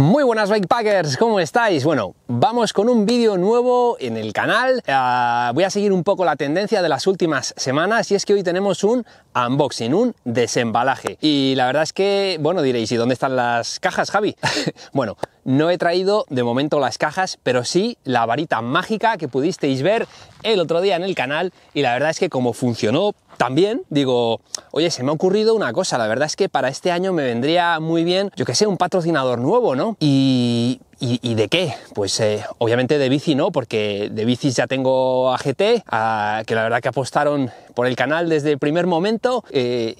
Muy buenas Bikepackers, ¿cómo estáis? Bueno, vamos con un vídeo nuevo en el canal. Voy a seguir un poco la tendencia de las últimas semanas y es que hoy tenemos un unboxing, un desembalaje. Y la verdad es que, bueno, diréis, ¿y dónde están las cajas, Javi? Bueno, no he traído de momento las cajas, pero sí la varita mágica que pudisteis ver el otro día en el canal y la verdad es que como funcionó también, digo, oye, se me ha ocurrido una cosa, la verdad es que para este año me vendría muy bien, yo que sé, un patrocinador nuevo, ¿no? ¿Y de qué? Pues obviamente de bici no, porque de bicis ya tengo AGT, que la verdad que apostaron por el canal desde el primer momento, y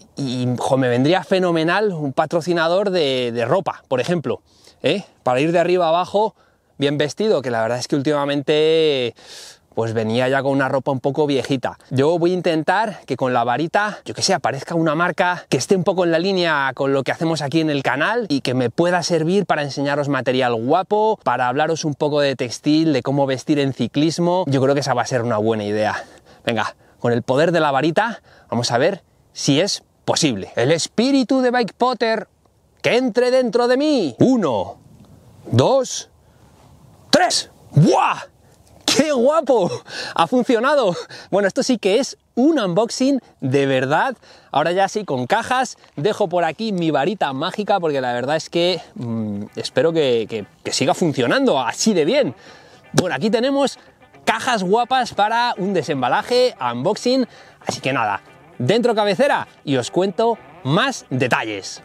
jo, me vendría fenomenal un patrocinador de ropa, por ejemplo, ¿eh? Para ir de arriba a abajo bien vestido, que la verdad es que últimamente pues venía ya con una ropa un poco viejita. Yo voy a intentar que con la varita, yo que sé, aparezca una marca que esté un poco en la línea con lo que hacemos aquí en el canal y que me pueda servir para enseñaros material guapo, para hablaros un poco de textil, de cómo vestir en ciclismo. Yo creo que esa va a ser una buena idea. Venga, con el poder de la varita, vamos a ver si es posible. El espíritu de Bikepacker, que entre dentro de mí. 1, 2, 3. ¡Buah! ¡Qué guapo! ¡Ha funcionado! Bueno, esto sí que es un unboxing de verdad. Ahora ya sí, con cajas, dejo por aquí mi varita mágica porque la verdad es que espero que siga funcionando así de bien. Bueno, aquí tenemos cajas guapas para un desembalaje, unboxing, así que nada, dentro cabecera y os cuento más detalles.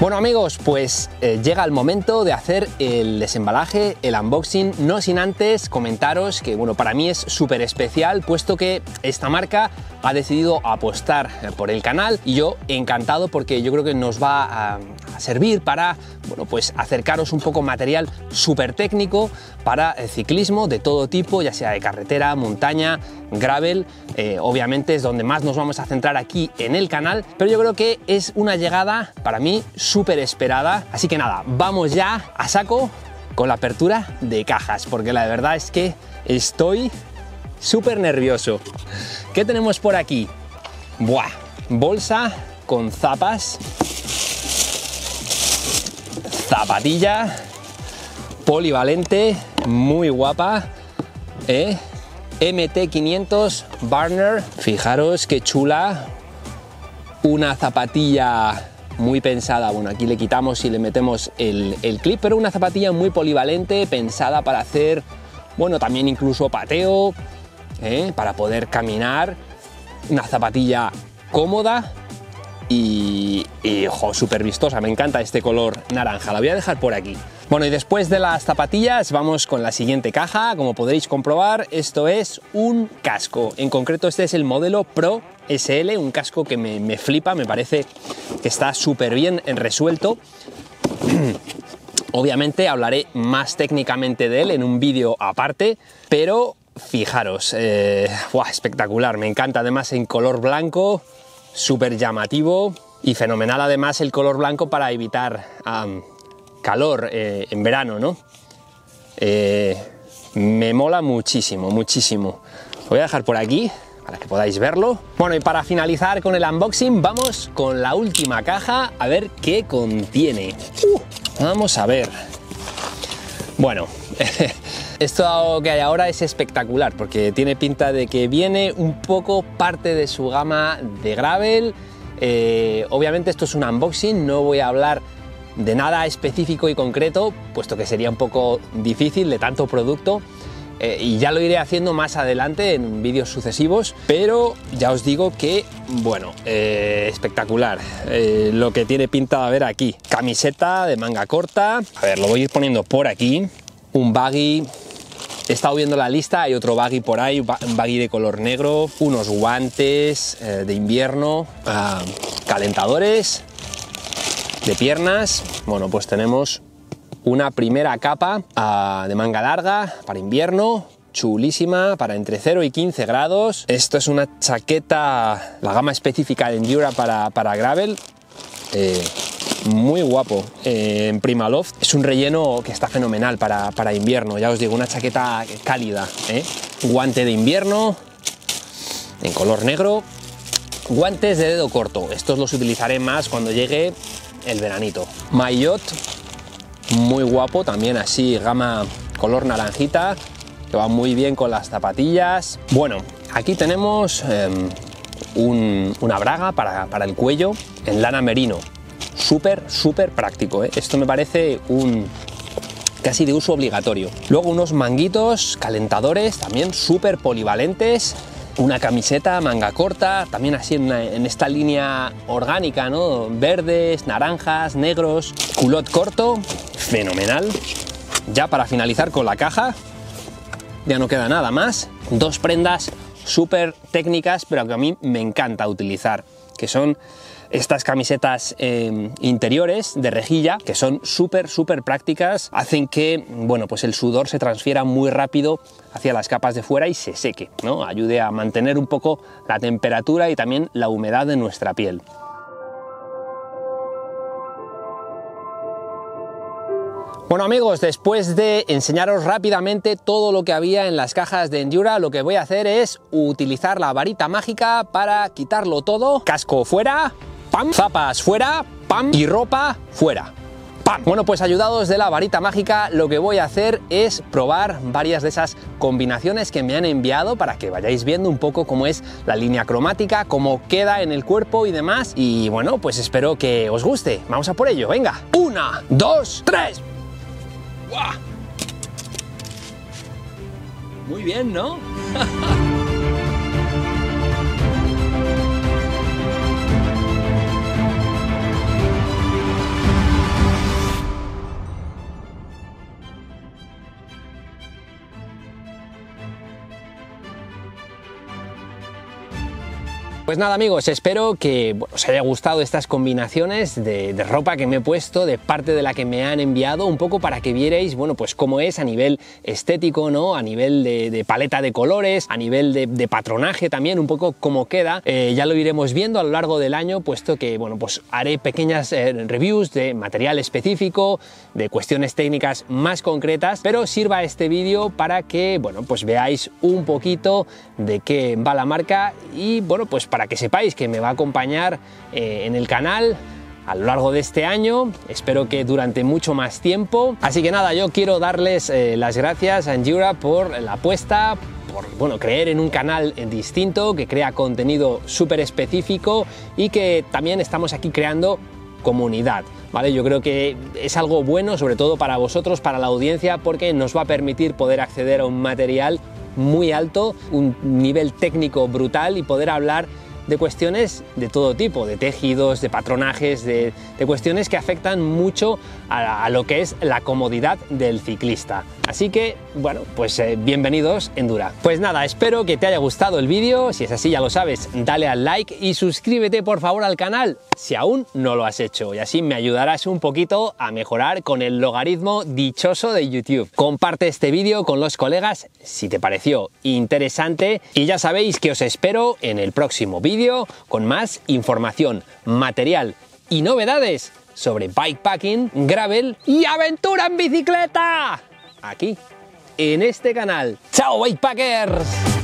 Bueno amigos, pues llega el momento de hacer el desembalaje, el unboxing, no sin antes comentaros que bueno, para mí es súper especial puesto que esta marca ha decidido apostar por el canal y yo encantado porque yo creo que nos va a servir para, bueno, pues acercaros un poco material súper técnico para el ciclismo de todo tipo, ya sea de carretera, montaña, gravel, obviamente es donde más nos vamos a centrar aquí en el canal, pero yo creo que es una llegada para mí súper esperada, así que nada, vamos ya a saco con la apertura de cajas, porque la verdad es que estoy súper nervioso. ¿Qué tenemos por aquí? Buah, bolsa con zapas, zapatilla polivalente, muy guapa, ¿eh? MT500 Burner, fijaros qué chula, una zapatilla muy pensada, bueno, aquí le quitamos y le metemos el clip, pero una zapatilla muy polivalente, pensada para hacer, bueno, también incluso pateo, para poder caminar, una zapatilla cómoda y ojo, súper vistosa, me encanta este color naranja, la voy a dejar por aquí. Bueno, y después de las zapatillas vamos con la siguiente caja, como podréis comprobar, esto es un casco, en concreto este es el modelo Pro SL, un casco que me flipa, me parece que está súper bien resuelto. Obviamente hablaré más técnicamente de él en un vídeo aparte, pero fijaros, ¡buah, espectacular! Me encanta, además en color blanco, súper llamativo y fenomenal además el color blanco para evitar calor en verano, ¿no? Me mola muchísimo, muchísimo. Lo voy a dejar por aquí para que podáis verlo. Bueno, y para finalizar con el unboxing, vamos con la última caja a ver qué contiene. Vamos a ver. Bueno, esto que hay ahora es espectacular porque tiene pinta de que viene un poco parte de su gama de gravel. Obviamente esto es un unboxing, no voy a hablar de nada específico y concreto, puesto que sería un poco difícil de tanto producto, y ya lo iré haciendo más adelante en vídeos sucesivos, pero ya os digo que, bueno, espectacular lo que tiene pinta de haber aquí. Camiseta de manga corta, a ver, lo voy a ir poniendo por aquí, un baggy, he estado viendo la lista, hay otro baggy por ahí, un baggy de color negro, unos guantes de invierno, calentadores de piernas, bueno, pues tenemos una primera capa de manga larga para invierno, chulísima para entre 0 y 15 grados. Esto es una chaqueta, la gama específica de Endura para gravel. Muy guapo en Primaloft. Es un relleno que está fenomenal para invierno, ya os digo, una chaqueta cálida, ¿eh? Guante de invierno en color negro, guantes de dedo corto, estos los utilizaré más cuando llegue el veranito. Maillot, muy guapo también, así gama color naranjita, que va muy bien con las zapatillas. Bueno, aquí tenemos una braga para el cuello en lana merino. Súper práctico, ¿eh? Esto me parece casi de uso obligatorio. Luego unos manguitos calentadores también súper polivalentes, una camiseta manga corta, también así en esta línea orgánica, ¿no? Verdes, naranjas, negros, culot corto, fenomenal. Ya para finalizar con la caja, ya no queda nada más. Dos prendas súper técnicas, pero que a mí me encanta utilizar, que son estas camisetas interiores de rejilla, que son súper prácticas, hacen que, bueno, pues el sudor se transfiera muy rápido hacia las capas de fuera y se seque, ¿no? Ayude a mantener un poco la temperatura y también la humedad de nuestra piel. Bueno amigos, después de enseñaros rápidamente todo lo que había en las cajas de Endura, lo que voy a hacer es utilizar la varita mágica para quitarlo todo. Casco fuera, ¡pam! Zapas fuera, ¡pam! Y ropa fuera, ¡pam! Bueno, pues ayudados de la varita mágica, lo que voy a hacer es probar varias de esas combinaciones que me han enviado para que vayáis viendo un poco cómo es la línea cromática, cómo queda en el cuerpo y demás. Y bueno, pues espero que os guste. Vamos a por ello, venga. 1, 2, 3. ¡Guau! Muy bien, ¿no? Pues nada amigos, espero que os haya gustado estas combinaciones de ropa que me he puesto, de parte de la que me han enviado, un poco para que vierais, bueno, pues cómo es a nivel estético, ¿no? A nivel de paleta de colores, a nivel de patronaje también, un poco cómo queda. Ya lo iremos viendo a lo largo del año, puesto que, bueno, pues haré pequeñas reviews de material específico, de cuestiones técnicas más concretas, pero sirva este vídeo para que, bueno, pues veáis un poquito de qué va la marca y, bueno, pues para que sepáis que me va a acompañar en el canal a lo largo de este año, espero que durante mucho más tiempo. Así que nada, yo quiero darles las gracias a Endura por la apuesta, por, bueno, creer en un canal distinto, que crea contenido súper específico y que también estamos aquí creando comunidad, ¿vale? Yo creo que es algo bueno, sobre todo para vosotros, para la audiencia, porque nos va a permitir poder acceder a un material muy alto, un nivel técnico brutal y poder hablar de cuestiones de todo tipo, de tejidos, de patronajes, de cuestiones que afectan mucho a lo que es la comodidad del ciclista. Así que, bueno, pues bienvenidos Endura. Pues nada, espero que te haya gustado el vídeo, si es así ya lo sabes, dale al like y suscríbete por favor al canal si aún no lo has hecho, y así me ayudarás un poquito a mejorar con el logaritmo dichoso de YouTube. Comparte este vídeo con los colegas si te pareció interesante y ya sabéis que os espero en el próximo vídeo con más información, material y novedades sobre bikepacking, gravel y aventura en bicicleta, aquí, en este canal. ¡Chao, bikepackers!